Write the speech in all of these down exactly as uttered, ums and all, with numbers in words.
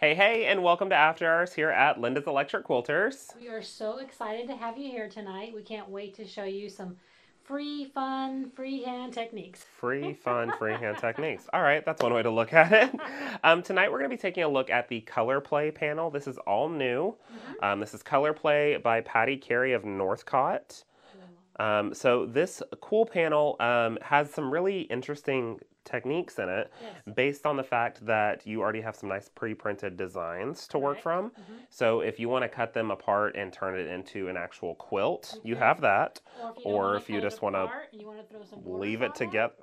Hey, hey, and welcome to After Hours here at Linda's Electric Quilters. We are so excited to have you here tonight. We can't wait to show you some free, fun, freehand techniques. Free, fun, freehand techniques. All right, that's one way to look at it. Um, tonight we're going to be taking a look at the Color Play panel. This is all new. Mm-hmm. um, this is Color Play by Patty Carey of Northcott. Um, so this cool panel um, has some really interesting techniques in it, yes, based on the fact that you already have some nice pre-printed designs to work right. from. Mm-hmm. So if you want to cut them apart and turn it into an actual quilt, okay, you have that. Or if you, or if you just want to leave it together.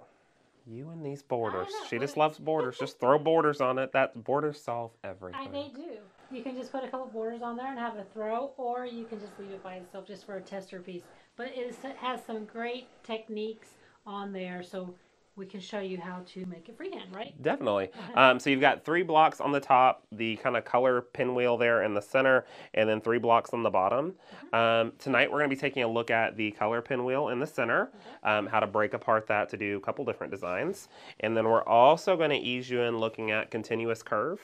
You and these borders. She just loves borders. Just throw borders on it. That borders solve everything. I, they do. You can just put a couple borders on there and have it a throw, or you can just leave it by itself just for a tester piece. But it, is, it has some great techniques on there, so we can show you how to make it freehand, right? Definitely. um, so you've got three blocks on the top, the kind of color pinwheel there in the center, and then three blocks on the bottom. Uh-huh. um, tonight we're going to be taking a look at the color pinwheel in the center, uh-huh, um, how to break apart that to do a couple different designs. And then we're also going to ease you in looking at continuous curve.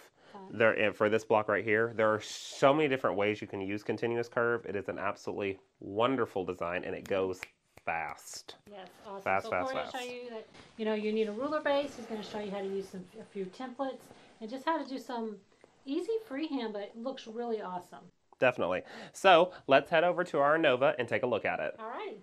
There, for this block right here, there are so many different ways you can use continuous curve. It is an absolutely wonderful design, and it goes fast. Yes, awesome. Fast, so fast, fast. Show you that, you know, you need a ruler base. He's going to show you how to use some, a few templates and just how to do some easy freehand, but it looks really awesome. Definitely. So let's head over to our Nova and take a look at it. All right.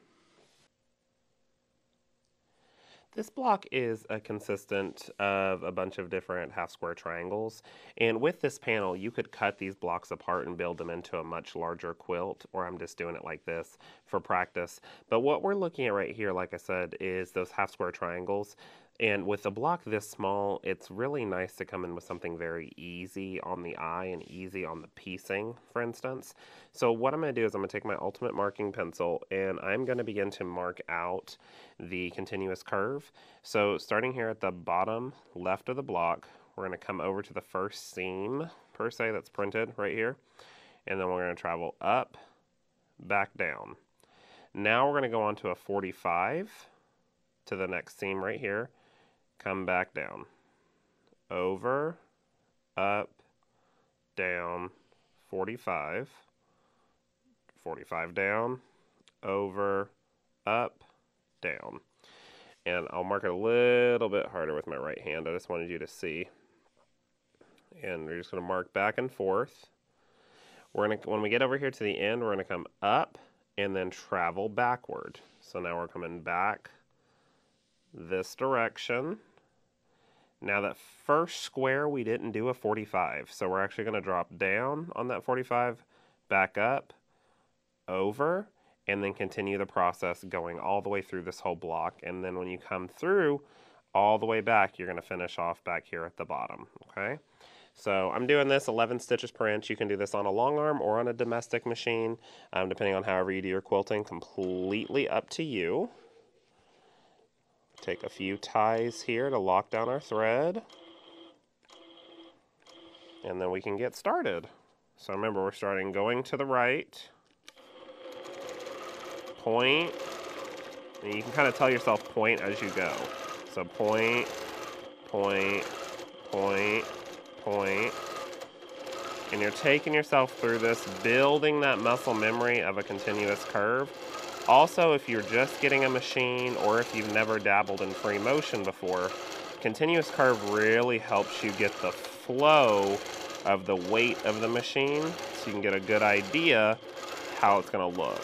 This block is a consistent of a bunch of different half square triangles, and with this panel you could cut these blocks apart and build them into a much larger quilt, or I'm just doing it like this for practice. But what we're looking at right here, like I said, is those half square triangles. And with a block this small, it's really nice to come in with something very easy on the eye and easy on the piecing, for instance. So what I'm going to do is I'm going to take my ultimate marking pencil, and I'm going to begin to mark out the continuous curve. So starting here at the bottom left of the block, we're going to come over to the first seam, per se, that's printed right here. And then we're going to travel up, back down. Now we're going to go on to a forty-five to the next seam right here. Come back down, over, up, down, forty-five, forty-five down, over, up, down. And I'll mark it a little bit harder with my right hand. I just wanted you to see. And we're just going to mark back and forth. We're going to, when we get over here to the end, we're going to come up and then travel backward. So now we're coming back this direction. Now that first square we didn't do a forty-five, so we're actually going to drop down on that forty-five, back up, over, and then continue the process going all the way through this whole block. And then when you come through all the way back, you're going to finish off back here at the bottom. Okay, so I'm doing this eleven stitches per inch. You can do this on a long arm or on a domestic machine, um, depending on however you do your quilting, completely up to you. Take a few ties here to lock down our thread, and then we can get started. So remember, we're starting going to the right, point, and you can kind of tell yourself point as you go. So point, point, point, point, and you're taking yourself through this, building that muscle memory of a continuous curve. Also, if you're just getting a machine or if you've never dabbled in free motion before, continuous curve really helps you get the flow of the weight of the machine so you can get a good idea how it's going to look.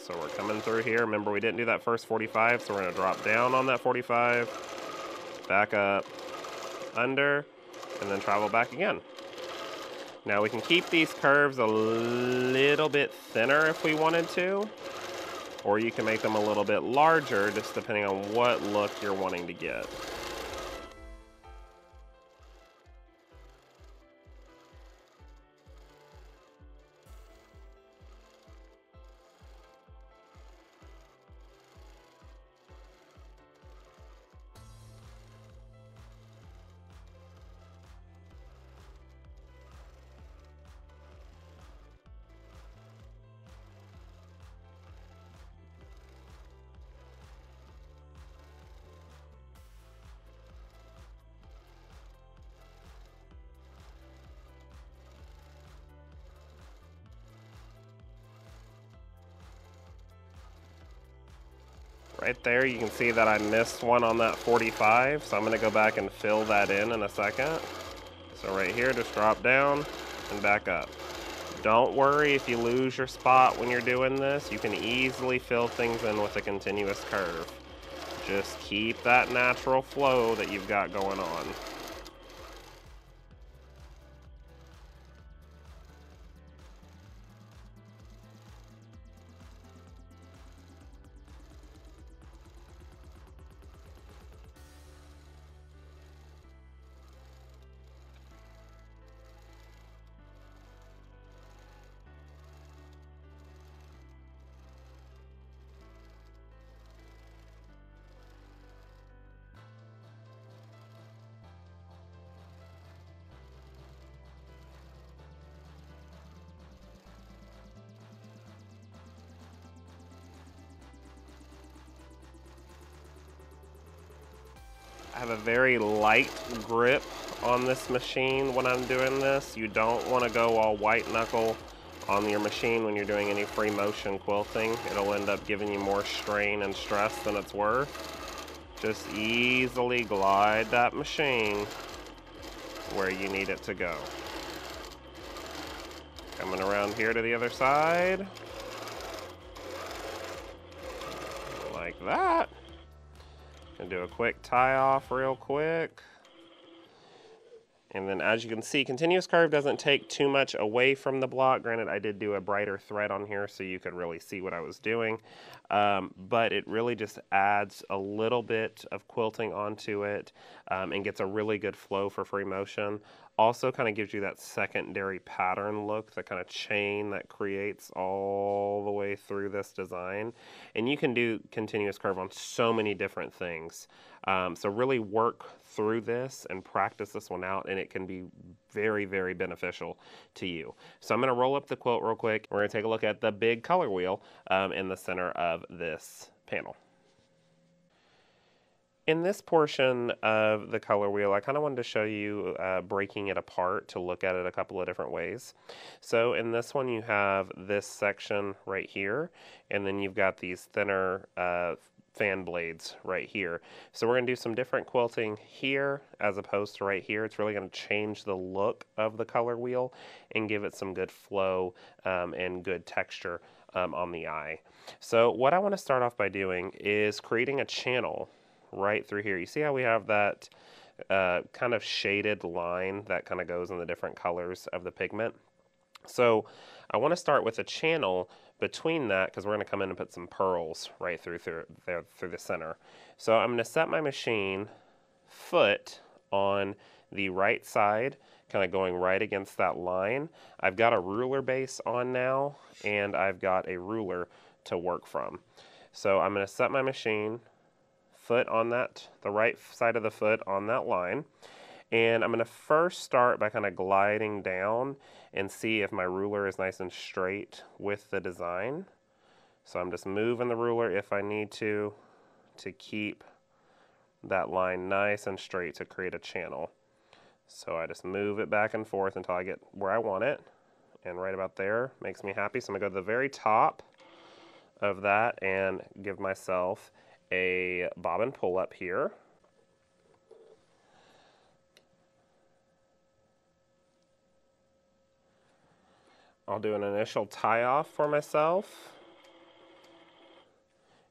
So we're coming through here. Remember, we didn't do that first forty-five, so we're going to drop down on that forty-five, back up, under, and then travel back again. Now we can keep these curves a little bit thinner if we wanted to, or you can make them a little bit larger, just depending on what look you're wanting to get. right there. You can see that I missed one on that forty-five, so I'm going to go back and fill that in in a second. So right here, just drop down and back up. Don't worry if you lose your spot when you're doing this. You can easily fill things in with a continuous curve. Just keep that natural flow that you've got going on. I have a very light grip on this machine when I'm doing this. You don't want to go all white knuckle on your machine when you're doing any free motion quilting. It'll end up giving you more strain and stress than it's worth. Just easily glide that machine where you need it to go. Coming around here to the other side. Like that. And do a quick tie off real quick. And then as you can see, continuous curve doesn't take too much away from the block. Granted, I did do a brighter thread on here so you could really see what I was doing. Um, but it really just adds a little bit of quilting onto it um, and gets a really good flow for free motion. Also kind of gives you that secondary pattern look, the kind of chain that creates all the way through this design. And you can do continuous curve on so many different things. Um, so really work through this and practice this one out, and it can be very, very beneficial to you. So I'm going to roll up the quilt real quick. We're going to take a look at the big color wheel um, in the center of this panel. In this portion of the color wheel, I kind of wanted to show you uh, breaking it apart to look at it a couple of different ways. So in this one, you have this section right here, and then you've got these thinner uh, fan blades right here. So we're going to do some different quilting here as opposed to right here. It's really going to change the look of the color wheel and give it some good flow um, and good texture um, on the eye. So what I want to start off by doing is creating a channel right through here. You see how we have that uh, kind of shaded line that kind of goes in the different colors of the pigment? So I want to start with a channel between that, because we're going to come in and put some pearls right through through, there, through the center. So I'm going to set my machine foot on the right side, kind of going right against that line. I've got a ruler base on now, and I've got a ruler to work from. So I'm going to set my machine foot on that, the right side of the foot on that line. And I'm going to first start by kind of gliding down and see if my ruler is nice and straight with the design. So I'm just moving the ruler if I need to, to keep that line nice and straight to create a channel. So I just move it back and forth until I get where I want it. And right about there makes me happy. So I'm going to go to the very top of that and give myself a bobbin pull up here. I'll do an initial tie off for myself,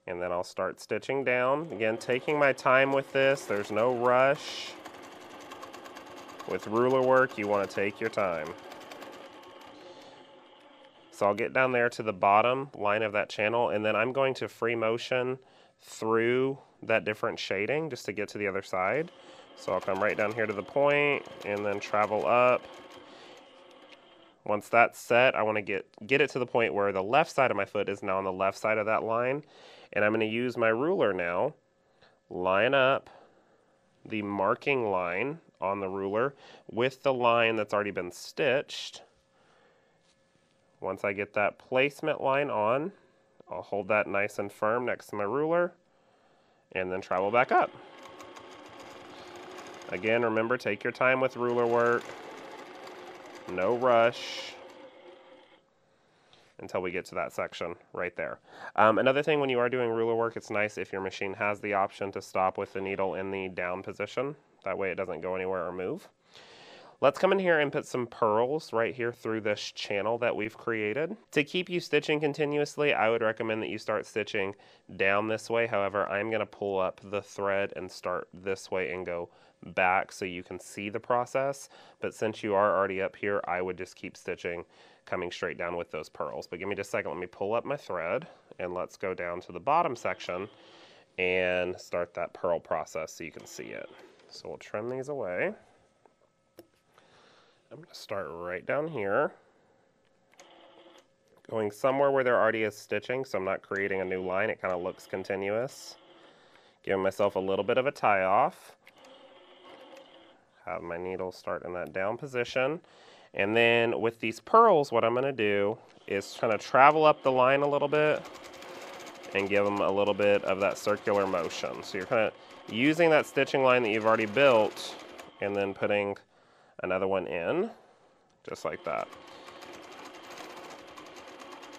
and then I'll start stitching down. Again, taking my time with this, there's no rush. With ruler work, you want to take your time. So I'll get down there to the bottom line of that channel, and then I'm going to free motion through that different shading just to get to the other side. So I'll come right down here to the point and then travel up. Once that's set, I want to get get it to the point where the left side of my foot is now on the left side of that line, and I'm going to use my ruler now, line up the marking line on the ruler with the line that's already been stitched. Once I get that placement line on, I'll hold that nice and firm next to my ruler, and then travel back up. Again, remember, take your time with ruler work. No rush. until we get to that section right there. Um, another thing, when you are doing ruler work, it's nice if your machine has the option to stop with the needle in the down position. That way it doesn't go anywhere or move. Let's come in here and put some purls right here through this channel that we've created. To keep you stitching continuously, I would recommend that you start stitching down this way. However, I'm gonna pull up the thread and start this way and go back so you can see the process. But since you are already up here, I would just keep stitching, coming straight down with those purls. But give me just a second, let me pull up my thread and let's go down to the bottom section and start that purl process so you can see it. So we'll trim these away. I'm going to start right down here, going somewhere where there already is stitching, so I'm not creating a new line. It kind of looks continuous. Giving myself a little bit of a tie off. Have my needle start in that down position. And then with these purls, what I'm going to do is kind of travel up the line a little bit and give them a little bit of that circular motion. So you're kind of using that stitching line that you've already built and then putting another one in, just like that.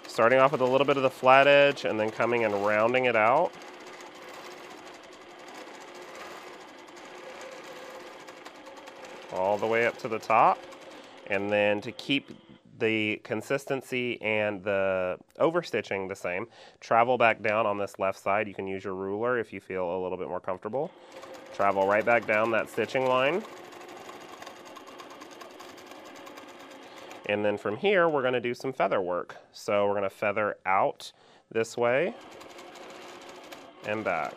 Starting off with a little bit of the flat edge and then coming and rounding it out. All the way up to the top. And then to keep the consistency and the overstitching the same, travel back down on this left side. You can use your ruler if you feel a little bit more comfortable. Travel right back down that stitching line. And then from here, we're gonna do some feather work. So we're gonna feather out this way and back.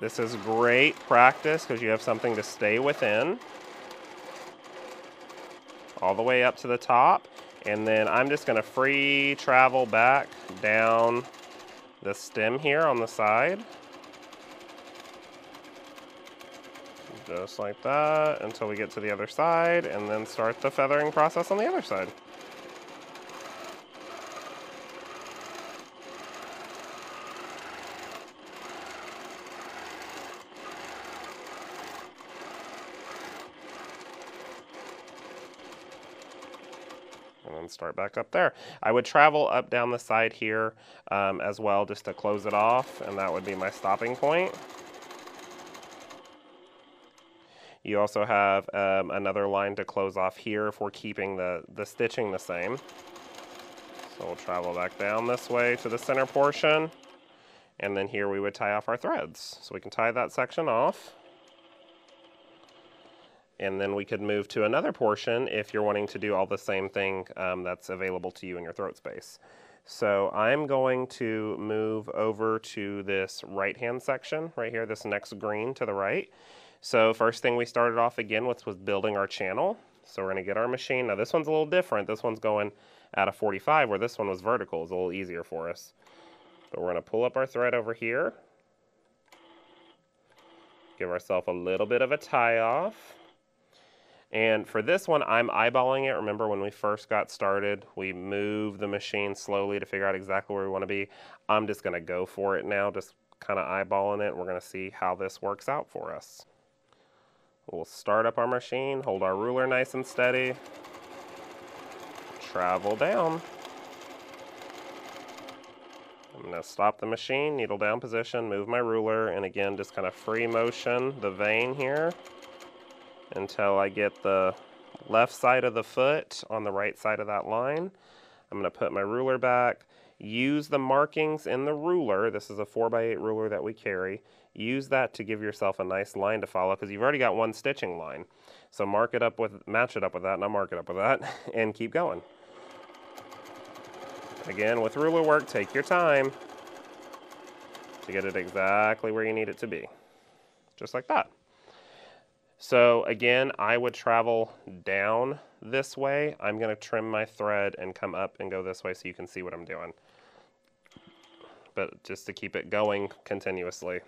This is great practice because you have something to stay within. All the way up to the top. And then I'm just gonna free travel back down the stem here on the side, just like that, until we get to the other side, and then start the feathering process on the other side. Start back up there. I would travel up down the side here um, as well, just to close it off, and that would be my stopping point. You also have um, another line to close off here if we're keeping the, the stitching the same. So we'll travel back down this way to the center portion, and then here we would tie off our threads. So we can tie that section off. And then we could move to another portion if you're wanting to do all the same thing um, that's available to you in your throat space. So I'm going to move over to this right-hand section right here, this next green to the right. So first thing we started off again with was building our channel. So we're gonna get our machine. Now this one's a little different. This one's going at a forty-five where this one was vertical. It's a little easier for us. But we're gonna pull up our thread over here. Give ourselves a little bit of a tie off. And for this one, I'm eyeballing it. Remember when we first got started, we moved the machine slowly to figure out exactly where we want to be. I'm just going to go for it now, just kind of eyeballing it. We're going to see how this works out for us. We'll start up our machine, hold our ruler nice and steady, travel down. I'm going to stop the machine, needle down position, move my ruler, and again, just kind of free motion the vein here until I get the left side of the foot on the right side of that line. I'm going to put my ruler back, use the markings in the ruler. This is a four by eight ruler that we carry. Use that to give yourself a nice line to follow because you've already got one stitching line. So mark it up with, match it up with that, and I'll mark it up with that, and keep going. Again, with ruler work, take your time to get it exactly where you need it to be, just like that. So again, I would travel down this way. I'm gonna trim my thread and come up and go this way so you can see what I'm doing. But just to keep it going continuously,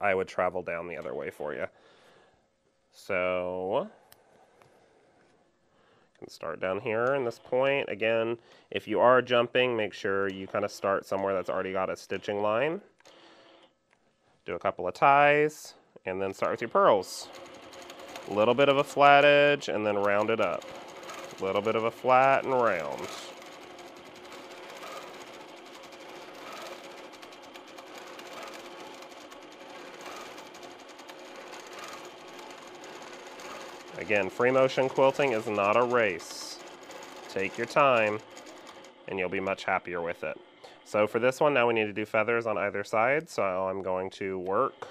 I would travel down the other way for you. So, you can start down here in this point. Again, if you are jumping, make sure you kind of start somewhere that's already got a stitching line. do a couple of ties, and then start with your purls. A little bit of a flat edge and then round it up. A little bit of a flat and round. Again, free motion quilting is not a race. Take your time and you'll be much happier with it. So for this one, now we need to do feathers on either side. So I'm going to work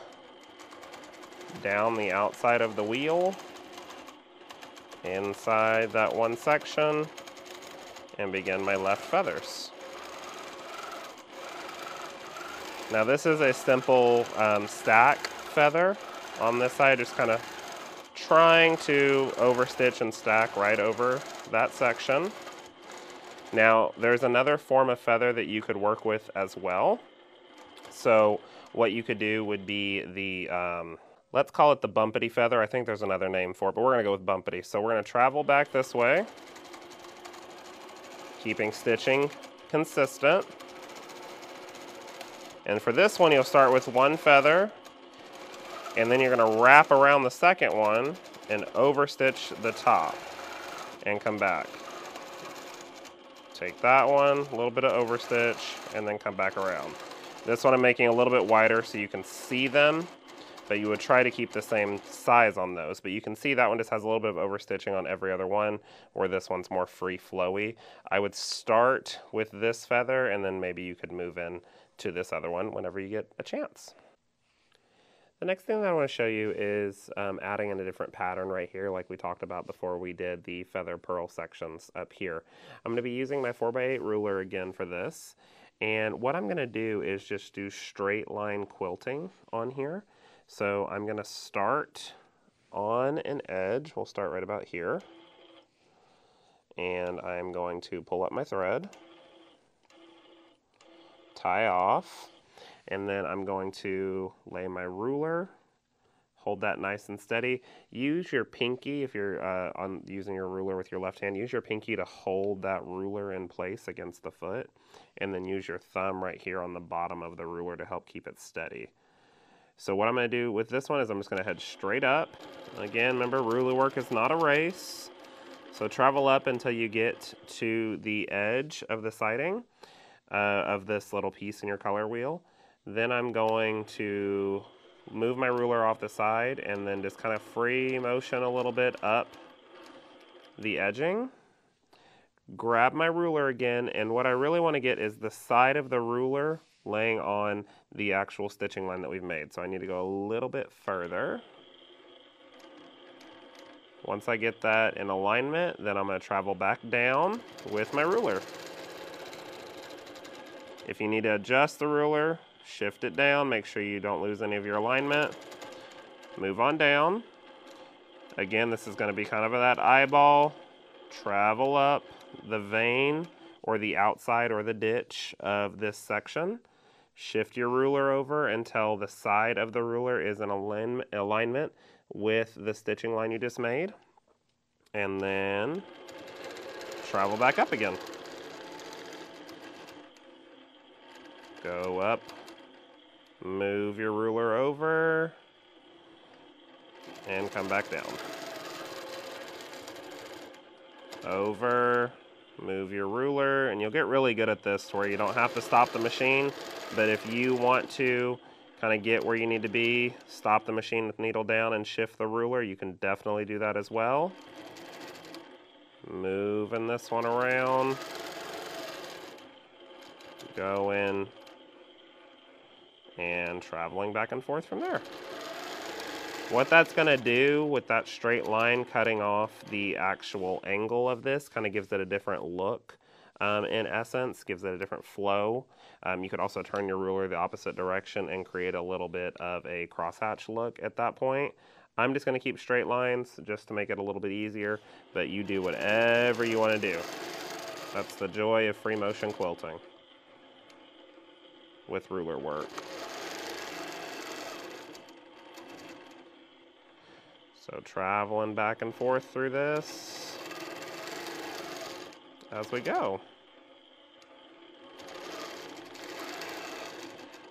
down the outside of the wheel, inside that one section, and begin my left feathers. Now this is a simple um, stack feather on this side, just kind of trying to overstitch and stack right over that section. Now, there's another form of feather that you could work with as well. So what you could do would be the, um, let's call it the bumpity feather. I think there's another name for it, but we're gonna go with bumpity. So we're gonna travel back this way, keeping stitching consistent. And for this one, you'll start with one feather, and then you're gonna wrap around the second one and overstitch the top and come back. Take that one, a little bit of overstitch, and then come back around. This one I'm making a little bit wider so you can see them, but you would try to keep the same size on those. But you can see that one just has a little bit of overstitching on every other one, where this one's more free flowy. I would start with this feather, and then maybe you could move in to this other one whenever you get a chance. The next thing that I want to show you is um, adding in a different pattern right here, like we talked about before we did the feather purl sections up here. I'm going to be using my four by eight ruler again for this, and what I'm going to do is just do straight line quilting on here. So I'm going to start on an edge. We'll start right about here, and I'm going to pull up my thread, tie off, and then I'm going to lay my ruler, hold that nice and steady. Use your pinky, if you're uh, on using your ruler with your left hand, use your pinky to hold that ruler in place against the foot, and then use your thumb right here on the bottom of the ruler to help keep it steady. So what I'm gonna do with this one is I'm just gonna head straight up. Again, remember, ruler work is not a race. So travel up until you get to the edge of the siding uh, of this little piece in your color wheel. Then I'm going to move my ruler off the side and then just kind of free motion a little bit up the edging. Grab my ruler again, and what I really want to get is the side of the ruler laying on the actual stitching line that we've made. So I need to go a little bit further. Once I get that in alignment, then I'm going to travel back down with my ruler. If you need to adjust the ruler, shift it down, make sure you don't lose any of your alignment. Move on down. Again, this is going to be kind of that eyeball. Travel up the vein or the outside or the ditch of this section. Shift your ruler over until the side of the ruler is in align- alignment with the stitching line you just made. And then travel back up again. Go up. Move your ruler over and come back down. Over, move your ruler, and you'll get really good at this where you don't have to stop the machine, but if you want to kind of get where you need to be, stop the machine with needle down and shift the ruler, you can definitely do that as well. Moving this one around. Go in. And traveling back and forth from there. What that's gonna do with that straight line cutting off the actual angle of this kind of gives it a different look, um, in essence, gives it a different flow. Um, you could also turn your ruler the opposite direction and create a little bit of a crosshatch look at that point. I'm just gonna keep straight lines just to make it a little bit easier, but you do whatever you wanna do. That's the joy of free motion quilting with ruler work. So traveling back and forth through this as we go.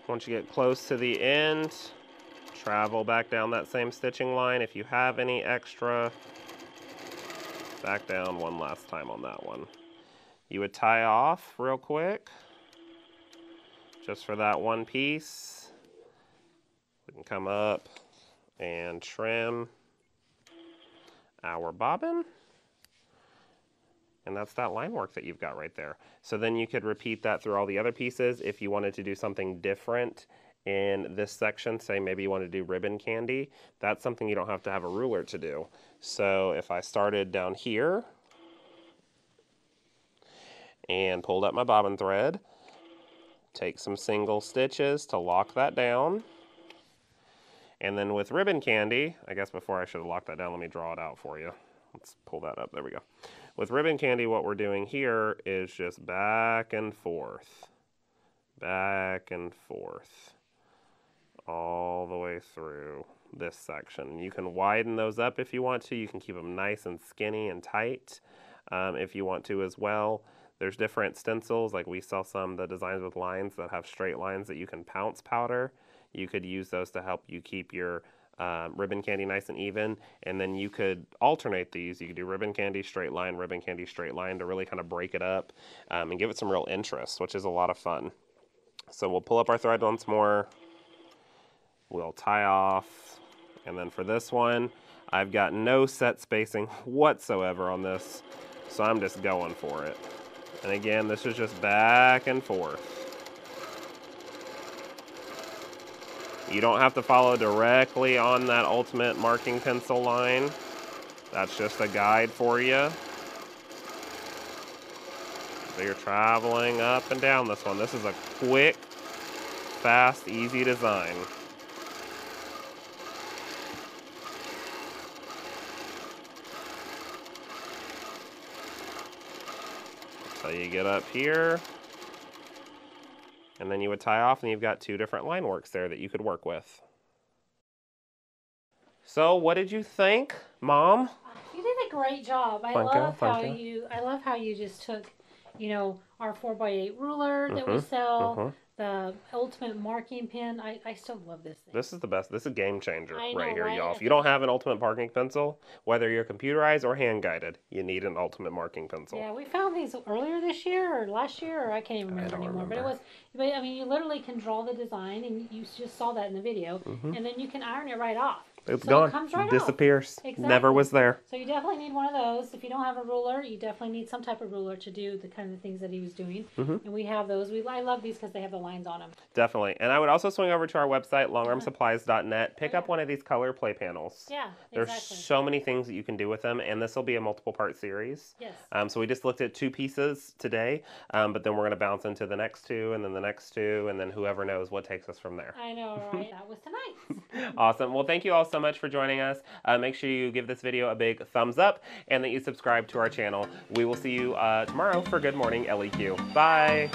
once you get close to the end, travel back down that same stitching line. If you have any extra, back down one last time on that one. You would tie off real quick, just for that one piece. We can come up and trim our bobbin. And that's that line work that you've got right there. So then you could repeat that through all the other pieces. If you wanted to do something different in this section, say maybe you want to do ribbon candy, that's something you don't have to have a ruler to do. So if I started down here and pulled up my bobbin thread, take some single stitches to lock that down. And then with ribbon candy, I guess before I should have locked that down, let me draw it out for you. Let's pull that up, there we go. With ribbon candy, what we're doing here is just back and forth, back and forth, all the way through this section. You can widen those up if you want to. You can keep them nice and skinny and tight um, if you want to as well. There's different stencils, like we saw some, the designs with lines that have straight lines that you can pounce powder. You could use those to help you keep your Um, ribbon candy nice and even, and then you could alternate these. You could do ribbon candy, straight line, ribbon candy, straight line to really kind of break it up um, and give it some real interest, which is a lot of fun. So we'll pull up our thread once more, we'll tie off, and then for this one, I've got no set spacing whatsoever on this, so I'm just going for it. And again, this is just back and forth. You don't have to follow directly on that ultimate marking pencil line. That's just a guide for you. So you're traveling up and down this one. This is a quick, fast, easy design. So you get up here. And then you would tie off, and you've got two different line works there that you could work with. So what did you think, Mom? You did a great job. I Funko, love Funko. how you I love how you just took, you know, our four by eight ruler that mm-hmm, we sell, mm-hmm. the ultimate marking pen. I, I still love this thing. This is the best. This is a game changer know, right here, right? y'all. If you don't have an ultimate marking pencil, whether you're computerized or hand guided, you need an ultimate marking pencil. Yeah, we found these earlier this year or last year, or I can't even remember anymore. Remember. But it was, but I mean, you literally can draw the design, and you just saw that in the video, mm-hmm. and then you can iron it right off. It's so gone. It comes right disappears. Off. Exactly. Never was there. So you definitely need one of those. If you don't have a ruler, you definitely need some type of ruler to do the kind of things that he was doing. Mm-hmm. And we have those. We I love these because they have the lines on them. Definitely. And I would also swing over to our website, long arm supplies dot net. Pick oh, yeah. up one of these color play panels. Yeah, There's exactly. so many things that you can do with them, and this will be a multiple part series. Yes. Um, so we just looked at two pieces today, um, but then we're going to bounce into the next two, and then the next two, and then whoever knows what takes us from there. I know, right? That was tonight. Awesome. Well, thank you all so much for joining us. Uh, make sure you give this video a big thumbs up and that you subscribe to our channel. We will see you uh, tomorrow for Good Morning L E Q. Bye.